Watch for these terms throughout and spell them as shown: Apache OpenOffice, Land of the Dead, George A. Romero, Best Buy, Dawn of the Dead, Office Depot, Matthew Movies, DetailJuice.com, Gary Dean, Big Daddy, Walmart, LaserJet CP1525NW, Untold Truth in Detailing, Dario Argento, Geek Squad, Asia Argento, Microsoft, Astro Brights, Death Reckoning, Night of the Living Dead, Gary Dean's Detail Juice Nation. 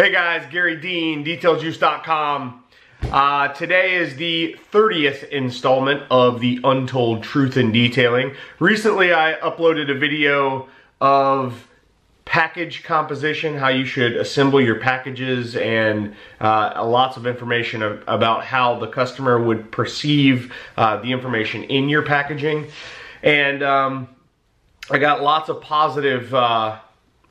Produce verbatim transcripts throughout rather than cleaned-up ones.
Hey guys, Gary Dean, Detail Juice dot com. Uh, today is the thirtieth installment of the Untold Truth in Detailing. Recently I uploaded a video of package composition, how you should assemble your packages, and uh, lots of information of, about how the customer would perceive uh, the information in your packaging. And um, I got lots of positive uh,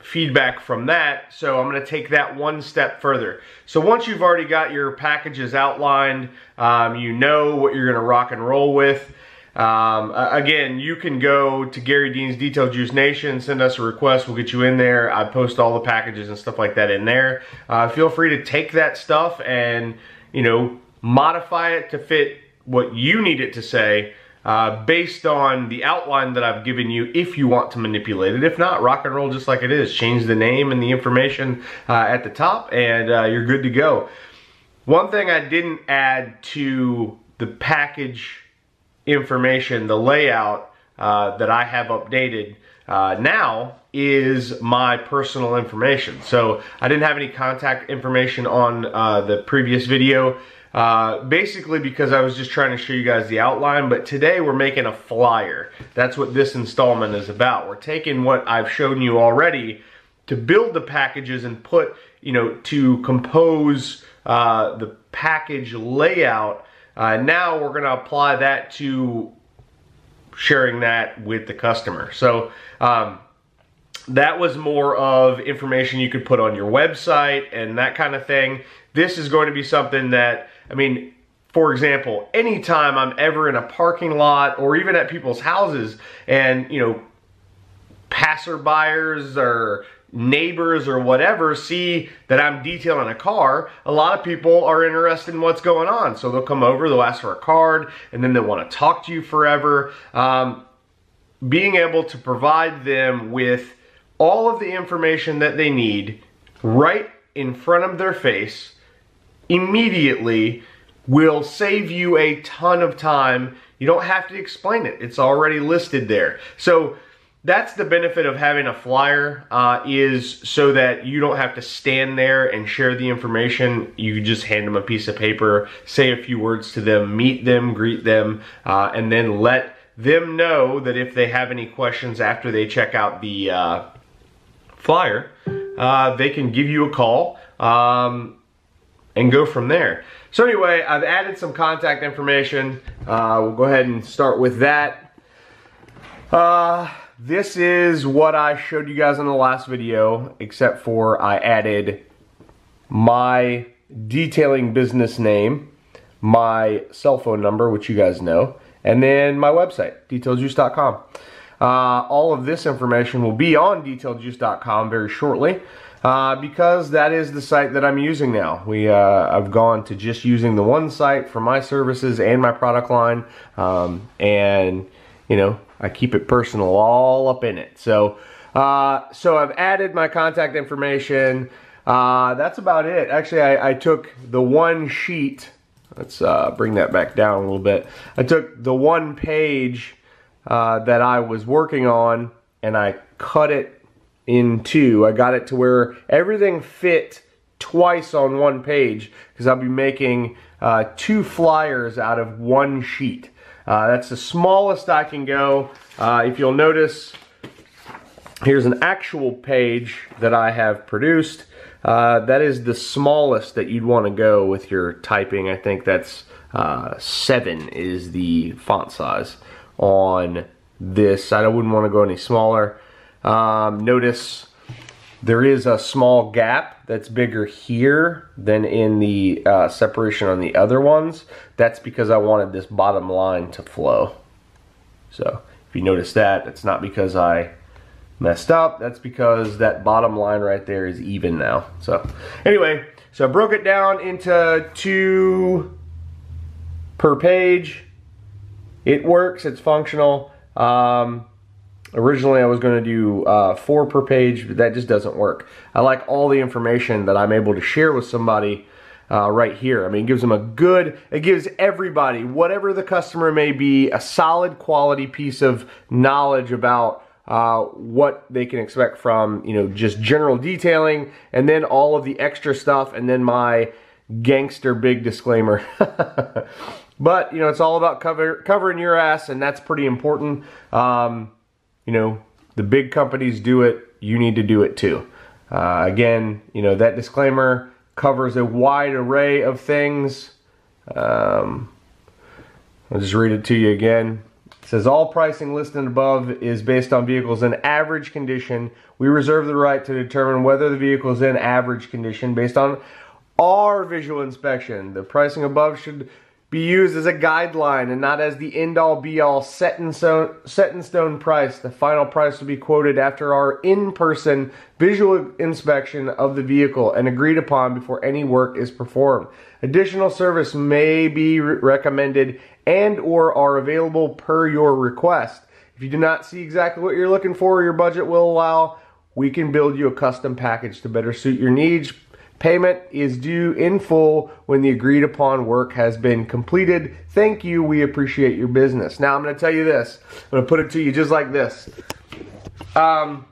feedback from that, so I'm going to take that one step further. So once you've already got your packages outlined, um, you know what you're going to rock and roll with. Um, again, you can go to Gary Dean's Detail Juice Nation, send us a request, we'll get you in there. I post all the packages and stuff like that in there. Uh, feel free to take that stuff and, you know, modify it to fit what you need it to say. Uh, based on the outline that I've given you, if you want to manipulate it. If not, rock and roll just like it is. Change the name and the information uh, at the top, and uh, you're good to go. One thing I didn't add to the package information, the layout uh, that I have updated uh, now, is my personal information. So I didn't have any contact information on uh, the previous video. Uh, basically because I was just trying to show you guys the outline, but today we're making a flyer. That's what this installment is about. We're taking what I've shown you already to build the packages and put, you know, to compose uh, the package layout. Uh, now we're going to apply that to sharing that with the customer. So, um, that was more of information you could put on your website and that kind of thing. This is going to be something that, I mean, for example, anytime I'm ever in a parking lot or even at people's houses and, you know, passerbyers or neighbors or whatever see that I'm detailing a car, a lot of people are interested in what's going on. So they'll come over, they'll ask for a card, and then they'll want to talk to you forever. Um, being able to provide them with all of the information that they need right in front of their face immediately will save you a ton of time. You don't have to explain it. It's already listed there. So that's the benefit of having a flyer, uh, is so that you don't have to stand there and share the information. You just hand them a piece of paper, say a few words to them, meet them, greet them, uh, and then let them know that if they have any questions after they check out the uh, flyer, uh, they can give you a call um, and go from there. So anyway, I've added some contact information. Uh, we'll go ahead and start with that. Uh, this is what I showed you guys in the last video, except for I added my detailing business name, my cell phone number, which you guys know, and then my website, Detail Juice dot com. Uh, all of this information will be on Detail Juice dot com very shortly, uh, because that is the site that I'm using now. We, uh, I've gone to just using the one site for my services and my product line, um, and, you know, I keep it personal all up in it. So, uh, so I've added my contact information. Uh, that's about it. Actually, I, I took the one sheet. Let's uh, bring that back down a little bit. I took the one page Uh, that I was working on and I cut it in two. I got it to where everything fit twice on one page, because I'll be making uh, two flyers out of one sheet. Uh, that's the smallest I can go. Uh, if you'll notice, here's an actual page that I have produced. Uh, that is the smallest that you'd want to go with your typing. I think that's uh, seven is the font size on this. I wouldn't want to go any smaller. Um, notice there is a small gap that's bigger here than in the uh, separation on the other ones. That's because I wanted this bottom line to flow. So if you notice that, it's not because I messed up. That's because that bottom line right there is even now. So anyway, so I broke it down into two per page. It works, it's functional. Um, originally I was going to do uh, four per page, but that just doesn't work. I like all the information that I'm able to share with somebody uh, right here. I mean, it gives them a good, it gives everybody, whatever the customer may be, a solid quality piece of knowledge about uh, what they can expect from, you know, just general detailing, and then all of the extra stuff, and then my gangster big disclaimer. But, you know, it's all about cover, covering your ass, and that's pretty important. Um, you know, the big companies do it. You need to do it too. Uh, again, you know, that disclaimer covers a wide array of things. Um, I'll just read it to you again. It says, all pricing listed above is based on vehicles in average condition. We reserve the right to determine whether the vehicle is in average condition based on our visual inspection. The pricing above should be used as a guideline and not as the end-all be-all set in stone, set in stone price. The final price will be quoted after our in-person visual inspection of the vehicle and agreed upon before any work is performed. Additional service may be re- recommended and or are available per your request. If you do not see exactly what you're looking for or your budget will allow, we can build you a custom package to better suit your needs. Payment is due in full when the agreed upon work has been completed. Thank you. We appreciate your business. Now I'm going to tell you this. I'm going to put it to you just like this. Um,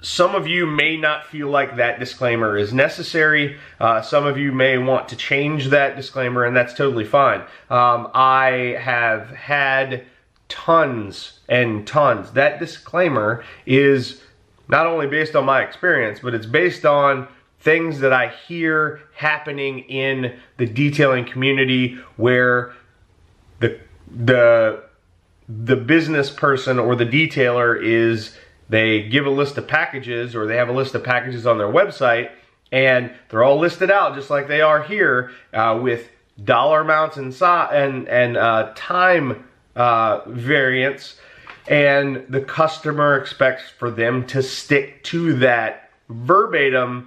some of you may not feel like that disclaimer is necessary. Uh, some of you may want to change that disclaimer, and that's totally fine. Um, I have had tons and tons. That disclaimer is not only based on my experience, but it's based on things that I hear happening in the detailing community where the the the business person or the detailer is, they give a list of packages, or they have a list of packages on their website, and they're all listed out just like they are here, uh, with dollar amounts and and and uh, time uh, variance, and the customer expects for them to stick to that verbatim, one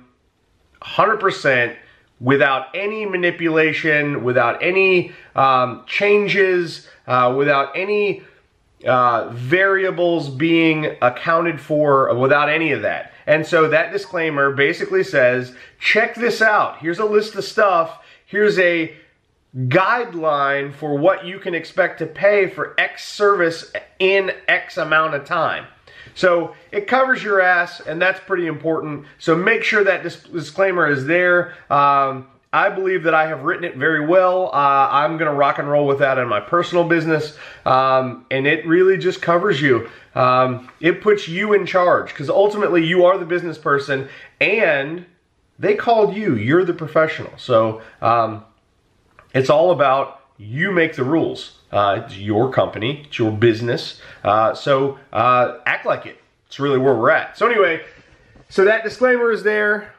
hundred percent, without any manipulation, without any um, changes, uh, without any uh, variables being accounted for, without any of that. And so that disclaimer basically says, check this out. Here's a list of stuff. Here's a guideline for what you can expect to pay for X service in X amount of time. So it covers your ass, and that's pretty important. So make sure that dis disclaimer is there. Um, I believe that I have written it very well. Uh, I'm going to rock and roll with that in my personal business. Um, and it really just covers you. Um, it puts you in charge, because ultimately you are the business person, and they called you. You're the professional. So um, it's all about you make the rules. Uh, it's your company, it's your business, uh, so uh, act like it. It's really where we're at. So anyway, so that disclaimer is there.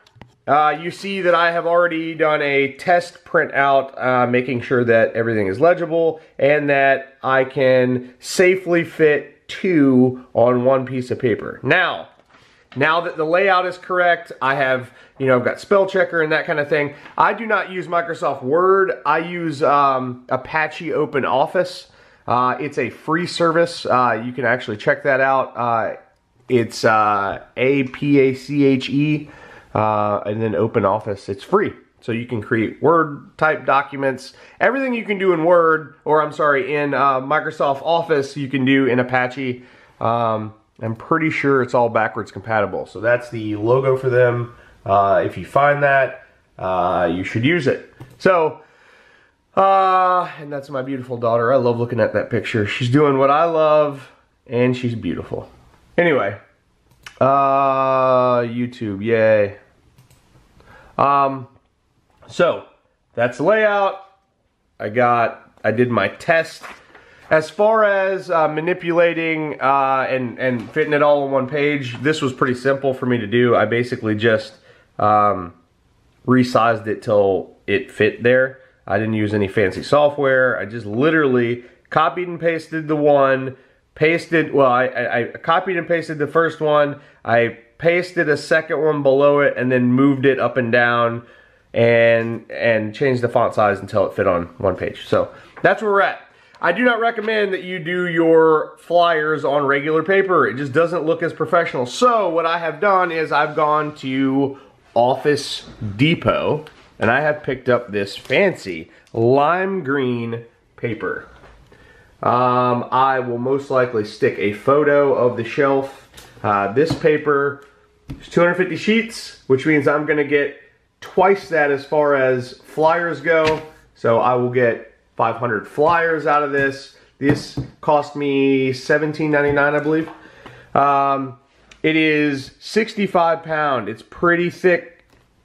Uh, you see that I have already done a test printout, uh, making sure that everything is legible and that I can safely fit two on one piece of paper. Now, now that the layout is correct, I have, you know, I've got spell checker and that kind of thing. I do not use Microsoft Word. I use um, Apache OpenOffice. Uh, it's a free service. Uh, you can actually check that out. Uh, it's uh, A P A C H E uh, and then OpenOffice. It's free. So you can create Word type documents. Everything you can do in Word, or I'm sorry, in uh, Microsoft Office, you can do in Apache. Um, I'm pretty sure it's all backwards compatible. So that's the logo for them. Uh, if you find that, uh, you should use it. So, uh, and that's my beautiful daughter. I love looking at that picture. She's doing what I love, and she's beautiful. Anyway, uh, YouTube, yay. Um, so, that's the layout. I got, I did my test. As far as uh, manipulating uh, and, and fitting it all on one page, this was pretty simple for me to do. I basically just um, resized it till it fit there. I didn't use any fancy software. I just literally copied and pasted the one, pasted, well, I, I copied and pasted the first one. I pasted a second one below it, and then moved it up and down and, and changed the font size until it fit on one page. So that's where we're at. I do not recommend that you do your flyers on regular paper. It just doesn't look as professional. So what I have done is I've gone to Office Depot, and I have picked up this fancy lime green paper. Um, I will most likely stick a photo of the shelf. Uh, this paper is two hundred fifty sheets, which means I'm going to get twice that as far as flyers go. So I will get five hundred flyers out of this. This cost me seventeen ninety-nine, I believe. Um, it is sixty-five pound. It's pretty thick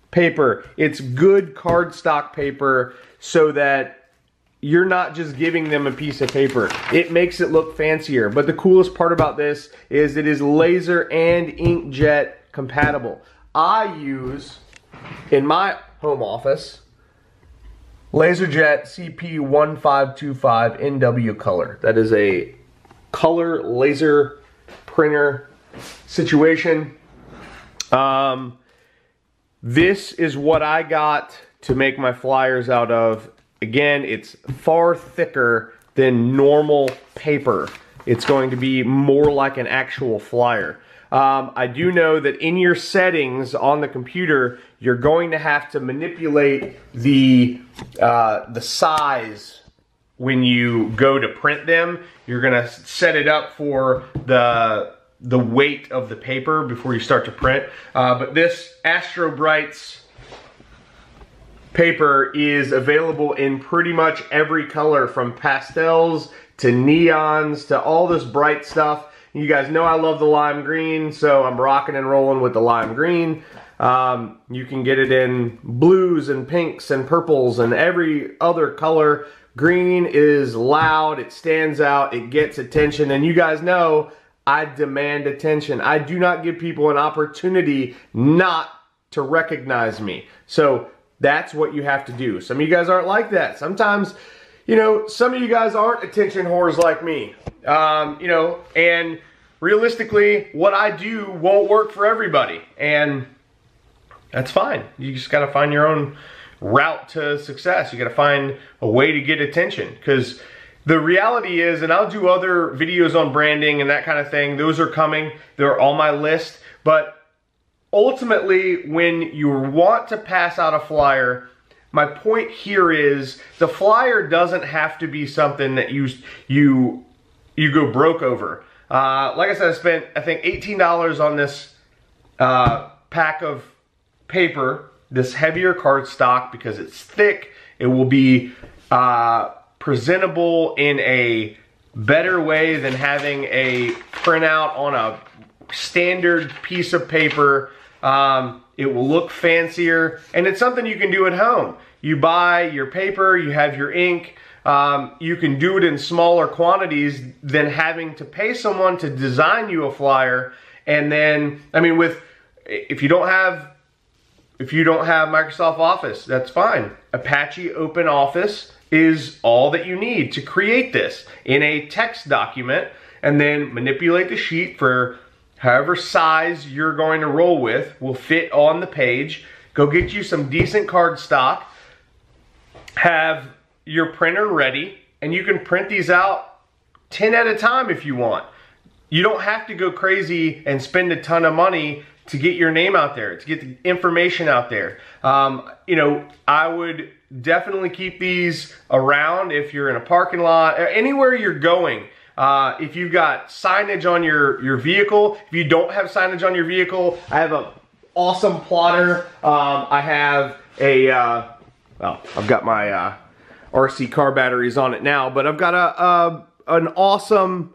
paper. It's good cardstock paper so that you're not just giving them a piece of paper. It makes it look fancier. But the coolest part about this is it is laser and inkjet compatible. I use, in my home office, LaserJet C P one five two five N W color. That is a color laser printer situation. Um, this is what I got to make my flyers out of. Again, it's far thicker than normal paper. It's going to be more like an actual flyer. Um, I do know that in your settings on the computer, you're going to have to manipulate the, uh, the size when you go to print them. You're going to set it up for the, the weight of the paper before you start to print. Uh, but this Astro Brights paper is available in pretty much every color, from pastels to neons to all this bright stuff. You guys know I love the lime green, so I'm rocking and rolling with the lime green. Um, you can get it in blues and pinks and purples and every other color. Green is loud, it stands out, it gets attention, and you guys know I demand attention. I do not give people an opportunity not to recognize me. So that's what you have to do. Some of you guys aren't like that. Sometimes, you know, some of you guys aren't attention whores like me. Um, you know, and realistically, what I do won't work for everybody. And that's fine. You just got to find your own route to success. You got to find a way to get attention. Because the reality is, and I'll do other videos on branding and that kind of thing. Those are coming. They're on my list. But ultimately, when you want to pass out a flyer, my point here is the flyer doesn't have to be something that you you you go broke over. Uh, like I said, I spent, I think, eighteen dollars on this uh, pack of paper, this heavier cardstock, because it's thick. It will be uh, presentable in a better way than having a printout on a standard piece of paper. Um, it will look fancier, and it's something you can do at home. You buy your paper, you have your ink, um, you can do it in smaller quantities than having to pay someone to design you a flyer. And then, I mean, with, if you don't have, if you don't have Microsoft Office, that's fine. Apache OpenOffice is all that you need to create this in a text document, and then manipulate the sheet for however size you're going to roll with will fit on the page. Go get you some decent cardstock. Have your printer ready, and you can print these out ten at a time if you want. You don't have to go crazy and spend a ton of money to get your name out there, to get the information out there. Um, you know, I would definitely keep these around if you're in a parking lot, or anywhere you're going. Uh, if you've got signage on your, your vehicle, if you don't have signage on your vehicle, I have an awesome plotter. Um, I have a, uh, well, I've got my uh, R C car batteries on it now, but I've got a, a an awesome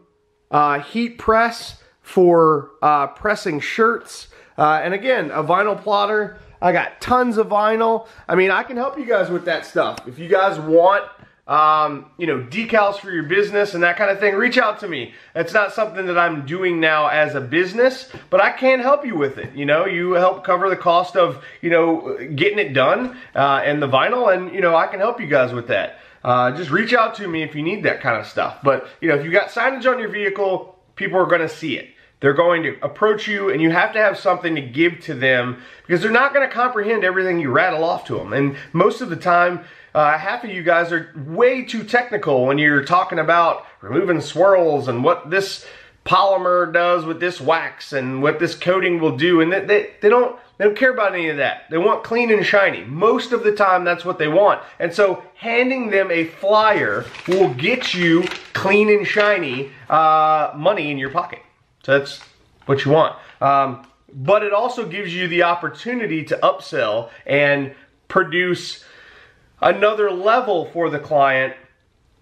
uh, heat press for uh, pressing shirts. Uh, and again, a vinyl plotter. I got tons of vinyl. I mean, I can help you guys with that stuff. If you guys want Um, you know, decals for your business and that kind of thing, reach out to me. It's not something that I'm doing now as a business, but I can help you with it. You know, you help cover the cost of, you know, getting it done uh, and the vinyl, and, you know, I can help you guys with that. Uh, just reach out to me if you need that kind of stuff. But, you know, if you got signage on your vehicle, people are going to see it. They're going to approach you, and you have to have something to give to them, because they're not going to comprehend everything you rattle off to them. And most of the time, uh, half of you guys are way too technical when you're talking about removing swirls and what this polymer does with this wax and what this coating will do, and they, they, they don't they don't care about any of that. They want clean and shiny. Most of the time, that's what they want. And so handing them a flyer will get you clean and shiny uh, money in your pocket. So that's what you want. Um, but it also gives you the opportunity to upsell and produce another level for the client,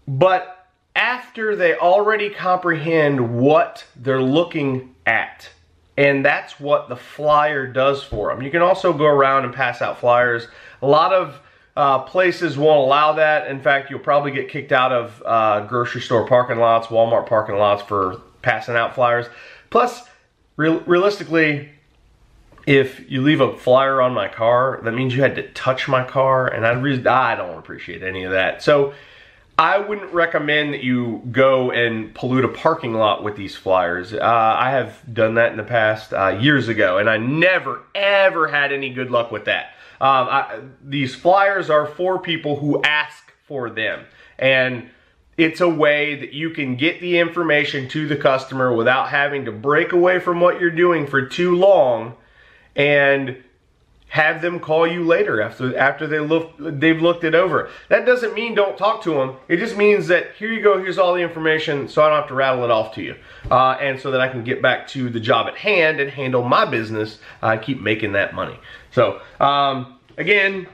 but after they already comprehend what they're looking at. And that's what the flyer does for them. You can also go around and pass out flyers. A lot of uh, places won't allow that. In fact, you'll probably get kicked out of uh, grocery store parking lots, Walmart parking lots for passing out flyers. Plus, re- realistically, if you leave a flyer on my car, that means you had to touch my car, and I, re- I don't appreciate any of that. So I wouldn't recommend that you go and pollute a parking lot with these flyers. Uh, I have done that in the past uh, years ago, and I never, ever had any good luck with that. Um, I, these flyers are for people who ask for them, and it's a way that you can get the information to the customer without having to break away from what you're doing for too long and have them call you later after after they look they've looked it over. That doesn't mean don't talk to them. It just means that here you go, here's all the information, so I don't have to rattle it off to you, uh, and so that I can get back to the job at hand and handle my business uh, and keep making that money. So um, again,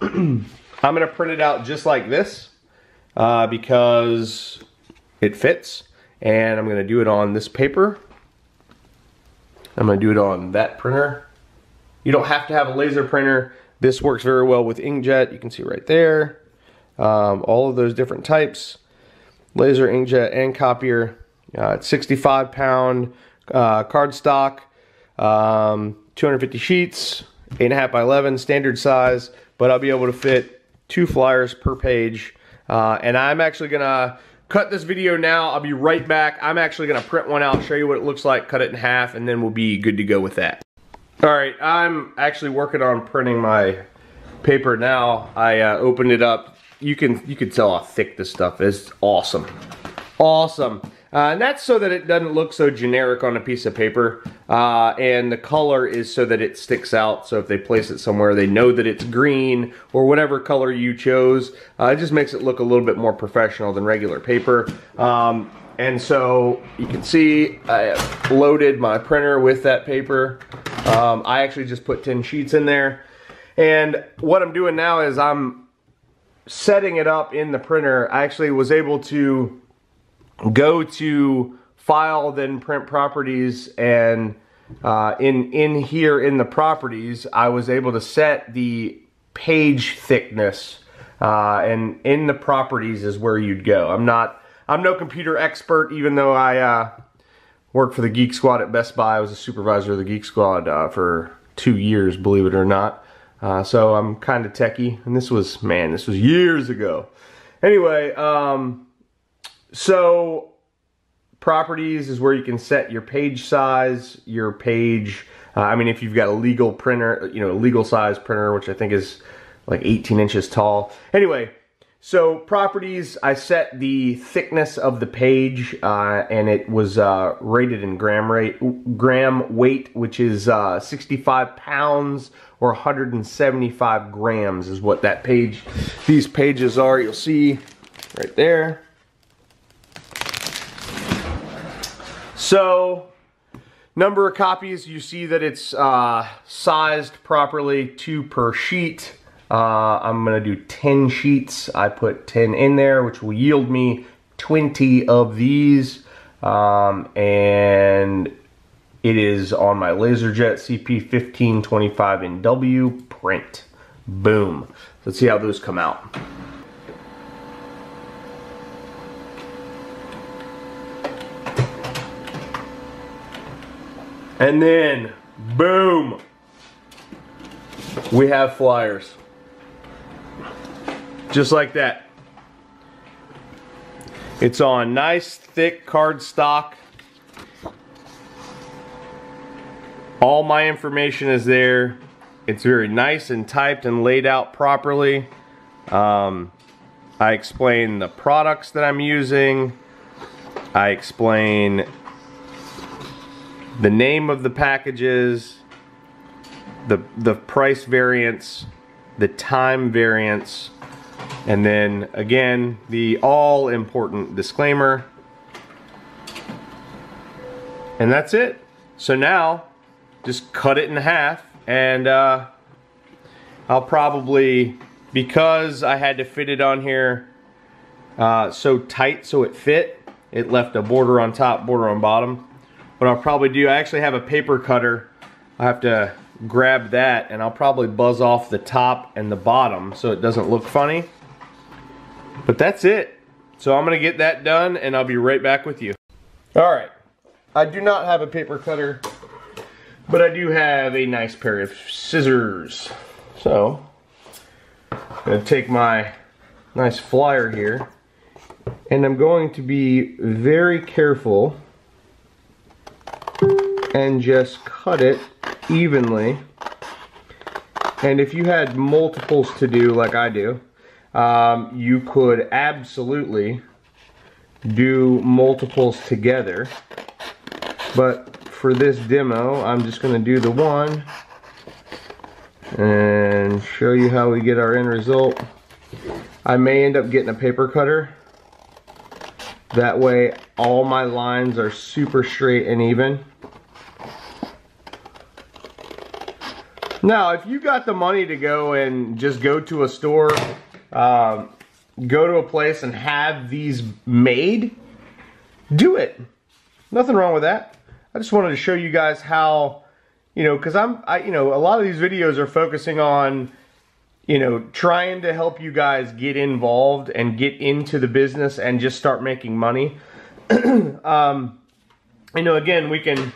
I'm gonna print it out just like this uh, because it fits, and I'm gonna do it on this paper. I'm gonna do it on that printer. You don't have to have a laser printer. This works very well with inkjet. You can see right there. Um, all of those different types. Laser, inkjet, and copier. Uh, it's sixty-five pound uh, cardstock. Um, two hundred fifty sheets. eight and a half by eleven, standard size. But I'll be able to fit two flyers per page. Uh, and I'm actually going to cut this video now. I'll be right back. I'm actually going to print one out, show you what it looks like, cut it in half, and then we'll be good to go with that. All right, I'm actually working on printing my paper now. I uh, opened it up. You can you can tell how thick this stuff is. Awesome, awesome. Uh, and that's so that it doesn't look so generic on a piece of paper. Uh, and the color is so that it sticks out. So if they place it somewhere, they know that it's green or whatever color you chose. Uh, it just makes it look a little bit more professional than regular paper. Um, and so you can see I loaded my printer with that paper. Um, I actually just put ten sheets in there, and what I'm doing now is I'm setting it up in the printer. I actually was able to go to file, then print properties, and uh, in, in here in the properties, I was able to set the page thickness, uh, and in the properties is where you'd go. I'm not, I'm no computer expert, even though I, uh, worked for the Geek Squad at Best Buy. I was a supervisor of the Geek Squad uh, for two years, believe it or not. Uh, so I'm kind of techie, and this was, man, this was years ago. Anyway, um, so properties is where you can set your page size, your page. Uh, I mean, if you've got a legal printer, you know, a legal size printer, which I think is like eighteen inches tall. Anyway. So properties, I set the thickness of the page, uh, and it was uh, rated in gram rate, gram weight, which is uh, sixty-five pounds or one hundred seventy-five grams is what that page, these pages are. You'll see right there. So number of copies, you see that it's uh, sized properly, two per sheet. Uh, I'm going to do ten sheets. I put ten in there, which will yield me twenty of these. Um, and it is on my LaserJet C P fifteen twenty-five N W print. Boom. Let's see how those come out. And then, boom, we have flyers. Just like that. It's on nice thick cardstock. All my information is there. It's very nice and typed and laid out properly. Um, I explain the products that I'm using. I explain the name of the packages, the, the price variance, the time variance, and then again, the all important disclaimer. And that's it. So now, just cut it in half, and uh, I'll probably, because I had to fit it on here uh, so tight so it fit, it left a border on top, border on bottom. What I'll probably do, I actually have a paper cutter. I'll have to grab that, and I'll probably buzz off the top and the bottom so it doesn't look funny. But that's it. So I'm gonna get that done, and I'll be right back with you. All right, I do not have a paper cutter, but I do have a nice pair of scissors. So I'm gonna take my nice flyer here, and I'm going to be very careful and just cut it evenly. And if you had multiples to do like I do, um, you could absolutely do multiples together, but for this demo I'm just going to do the one and show you how we get our end result. I may end up getting a paper cutter, that way all my lines are super straight and even. Now, if you got the money to go and just go to a store, um, go to a place and have these made, do it. Nothing wrong with that. I just wanted to show you guys how, you know, because I'm, I, you know, a lot of these videos are focusing on, you know, trying to help you guys get involved and get into the business and just start making money. um, you know, again, we can,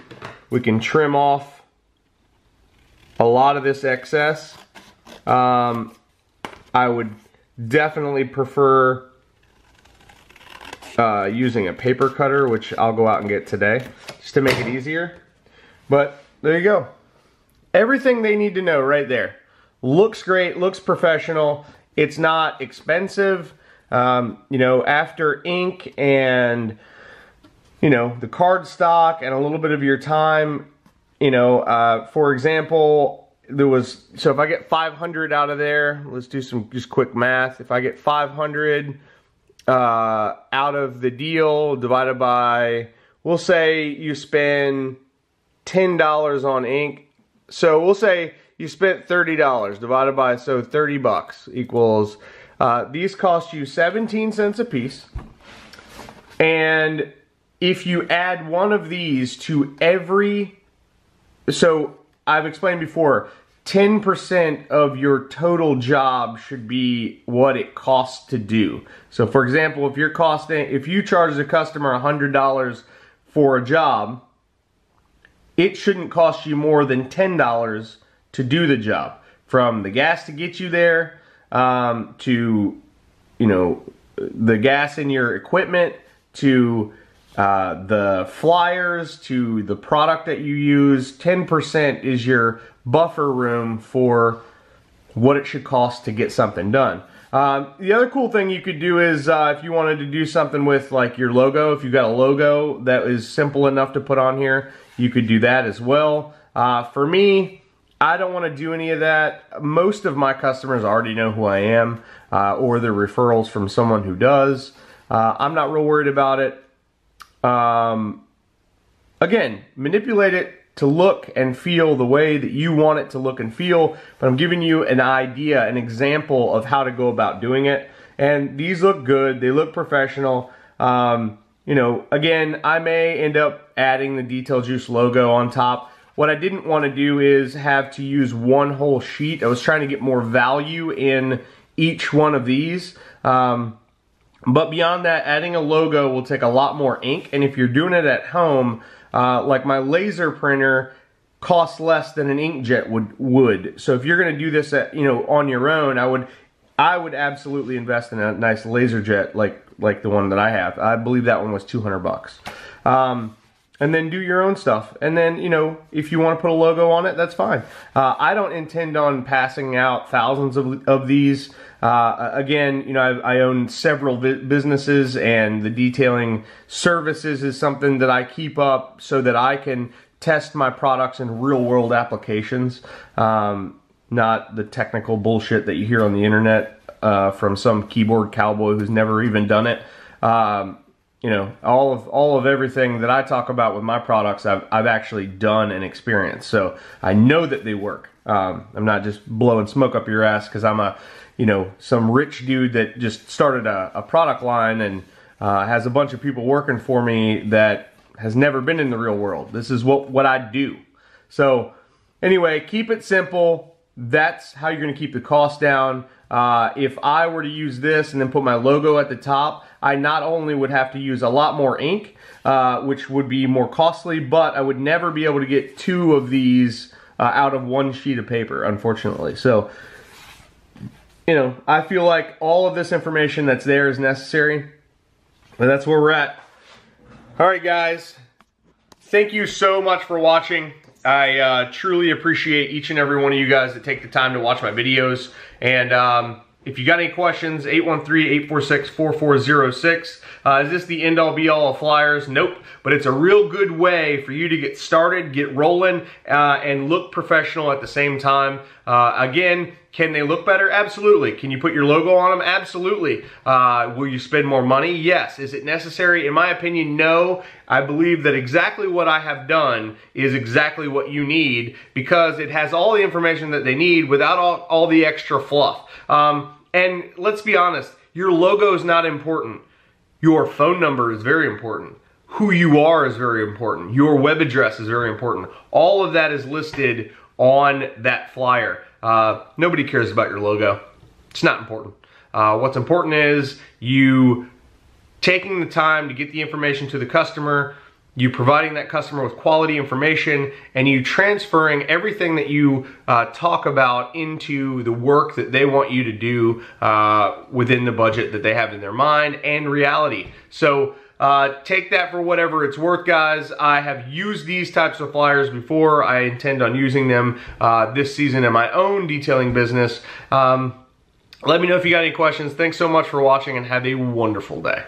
we can trim off a lot of this excess. um, I would definitely prefer uh, using a paper cutter, which I'll go out and get today, just to make it easier. But there you go. Everything they need to know right there. Looks great, looks professional, it's not expensive. Um, you know, after ink and, you know, the cardstock and a little bit of your time, you know, uh, for example, there was, so if I get five hundred out of there, let's do some just quick math. If I get five hundred uh, out of the deal divided by, we'll say you spend ten dollars on ink. So we'll say you spent thirty dollars divided by, so thirty bucks equals, uh, these cost you seventeen cents a piece. And if you add one of these to every, so I've explained before, ten percent of your total job should be what it costs to do. So for example, if you're costing, if you charge a customer one hundred dollars for a job, it shouldn't cost you more than ten dollars to do the job. From the gas to get you there, um, to, you know, the gas in your equipment, to Uh, the flyers, to the product that you use, ten percent is your buffer room for what it should cost to get something done. Um, the other cool thing you could do is uh, if you wanted to do something with like your logo, if you got a logo that is simple enough to put on here, you could do that as well. Uh, for me, I don't want to do any of that. Most of my customers already know who I am, uh, or they're referrals from someone who does. Uh, I'm not real worried about it. Um, again, manipulate it to look and feel the way that you want it to look and feel, but I'm giving you an idea, an example of how to go about doing it. And these look good, they look professional. Um, you know, again, I may end up adding the Detail Juice logo on top. What I didn't want to do is have to use one whole sheet. I was trying to get more value in each one of these. Um, But beyond that, adding a logo will take a lot more ink, and if you're doing it at home, uh, like my laser printer costs less than an inkjet would would. So if you're going to do this at, you know, on your own, I would I would absolutely invest in a nice LaserJet like like the one that I have. I believe that one was two hundred bucks. Um, and then do your own stuff. And then, you know, if you want to put a logo on it, that's fine. Uh, I don't intend on passing out thousands of, of these. Uh, again, you know, I, I own several businesses, and the detailing services is something that I keep up so that I can test my products in real world applications, um, not the technical bullshit that you hear on the internet uh, from some keyboard cowboy who's never even done it. Um, you know, all of all of everything that I talk about with my products, I've, I've actually done and experienced, so I know that they work. Um, I'm not just blowing smoke up your ass because I'm a, you know, some rich dude that just started a, a product line and uh, has a bunch of people working for me that has never been in the real world. This is what, what I do. So anyway, keep it simple. That's how you're going to keep the cost down. Uh, if I were to use this and then put my logo at the top, I not only would have to use a lot more ink, uh, which would be more costly, but I would never be able to get two of these uh, out of one sheet of paper, unfortunately. So, you know, I feel like all of this information that's there is necessary, but that's where we're at. All right, guys, thank you so much for watching. I uh, truly appreciate each and every one of you guys that take the time to watch my videos. And um, if you got any questions, eight one three, eight four six, four four zero six. Uh, is this the end-all be-all of flyers? Nope. But it's a real good way for you to get started, get rolling, uh, and look professional at the same time. Uh, again, can they look better? Absolutely. Can you put your logo on them? Absolutely. Uh, will you spend more money? Yes. Is it necessary? In my opinion, no. I believe that exactly what I have done is exactly what you need because it has all the information that they need without all, all the extra fluff. Um, and let's be honest, your logo is not important. Your phone number is very important. Who you are is very important. Your web address is very important. All of that is listed on that flyer. Uh, nobody cares about your logo. It's not important. Uh, what's important is you taking the time to get the information to the customer, you providing that customer with quality information, and you transferring everything that you uh, talk about into the work that they want you to do uh, within the budget that they have in their mind and reality. So uh, take that for whatever it's worth, guys. I have used these types of flyers before. I intend on using them uh, this season in my own detailing business. Um, let me know if you got any questions. Thanks so much for watching and have a wonderful day.